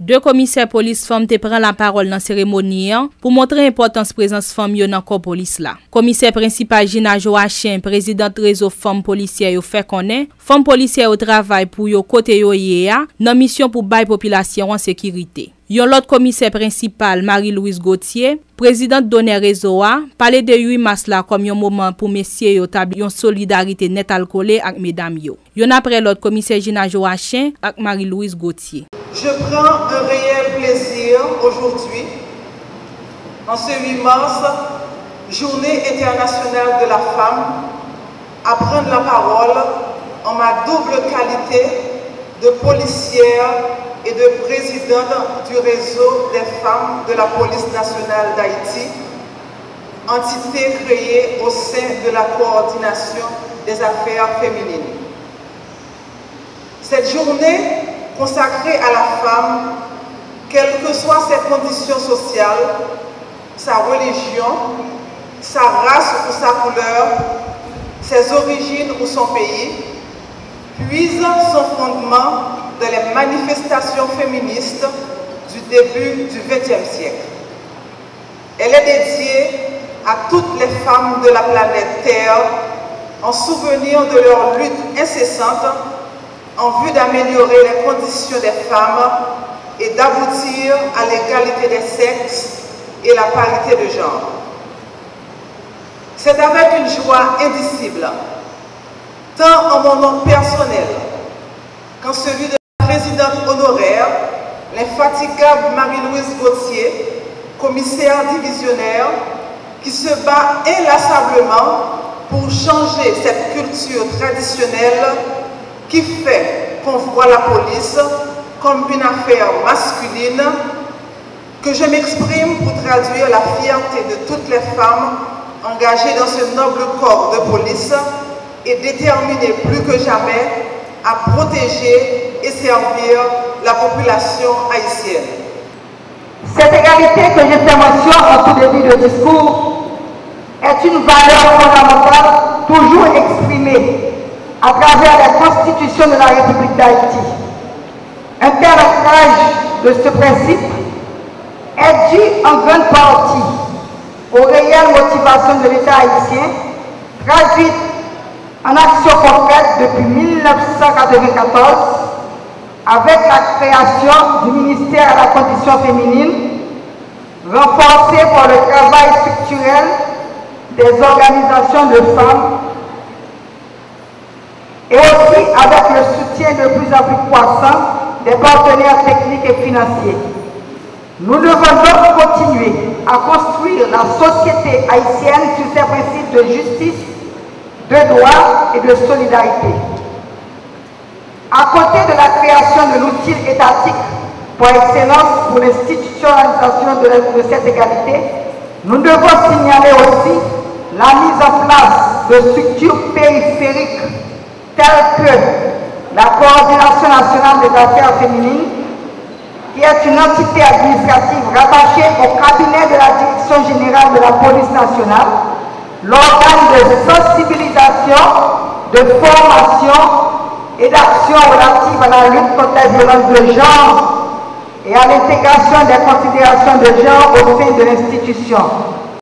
Deux commissaires police femmes te prend la parole dans cérémonie pour montrer importance présence femme dans corps police là. Commissaire principal Gina Joachim, présidente réseau femmes policières yo fait connaître femmes policières au travail pour yo côté yo yea dans mission pour bail population en sécurité. Yon l'autre commissaire principal Marie-Louise Gauthier, présidente d'honneur réseau a parler de 8 mars là comme un moment pour messieurs yo tabli yon solidarité net alcoolé avec mesdames yo. Yon après l'autre commissaire Gina Joachim avec Marie-Louise Gauthier. Je prends un réel plaisir aujourd'hui, en ce 8 mars, journée internationale de la femme, à prendre la parole en ma double qualité de policière et de présidente du réseau des femmes de la Police Nationale d'Haïti, entité créée au sein de la coordination des affaires féminines. Cette journée consacrée à la femme, quelle que soit ses conditions sociales, sa religion, sa race ou sa couleur, ses origines ou son pays, puise son fondement dans les manifestations féministes du début du XXe siècle. Elle est dédiée à toutes les femmes de la planète Terre en souvenir de leur lutte incessante en vue d'améliorer les conditions des femmes et d'aboutir à l'égalité des sexes et la parité de genre. C'est avec une joie indicible, tant en mon nom personnel qu'en celui de la présidente honoraire, l'infatigable Marie-Louise Gauthier, commissaire divisionnaire, qui se bat inlassablement pour changer cette culture traditionnelle qui fait qu'on voit la police comme une affaire masculine, que je m'exprime pour traduire la fierté de toutes les femmes engagées dans ce noble corps de police et déterminées plus que jamais à protéger et servir la population haïtienne. Cette égalité que j'ai fait mention en tout début de discours est une valeur fondamentale toujours exprimée à travers la Constitution de la République d'Haïti. Un tel ancrage de ce principe est dû en grande partie aux réelles motivations de l'État haïtien, traduites en action concrète depuis 1994, avec la création du ministère à la condition féminine, renforcé par le travail structurel des organisations de femmes, et aussi avec le soutien de plus en plus croissant des partenaires techniques et financiers. Nous devons donc continuer à construire la société haïtienne sur ces principes de justice, de droit et de solidarité. À côté de la création de l'outil étatique par excellence pour l'institutionnalisation de cette égalité, nous devons signaler aussi la mise en place de structures périphériques telles que la Coordination nationale des affaires féminines, qui est une entité administrative rattachée au cabinet de la Direction générale de la Police nationale, l'organe de sensibilisation, de formation et d'action relative à la lutte contre les violences de genre et à l'intégration des considérations de genre au sein de l'institution.